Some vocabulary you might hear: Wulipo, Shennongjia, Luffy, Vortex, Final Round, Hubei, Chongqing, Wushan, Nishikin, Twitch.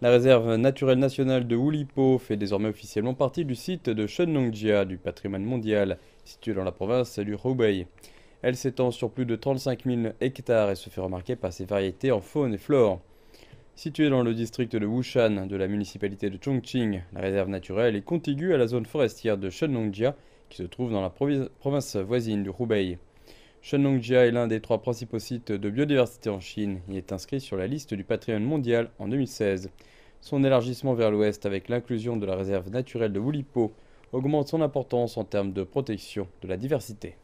La réserve naturelle nationale de Wulipo fait désormais officiellement partie du site de Shennongjia du patrimoine mondial, situé dans la province du Hubei. Elle s'étend sur plus de 35 000 hectares et se fait remarquer par ses variétés en faune et flore. Située dans le district de Wushan de la municipalité de Chongqing, la réserve naturelle est contiguë à la zone forestière de Shennongjia qui se trouve dans la province voisine du Hubei. Shennongjia est l'un des trois principaux sites de biodiversité en Chine. Il est inscrit sur la liste du patrimoine mondial en 2016. Son élargissement vers l'ouest avec l'inclusion de la réserve naturelle de Wulipo augmente son importance en termes de protection de la diversité.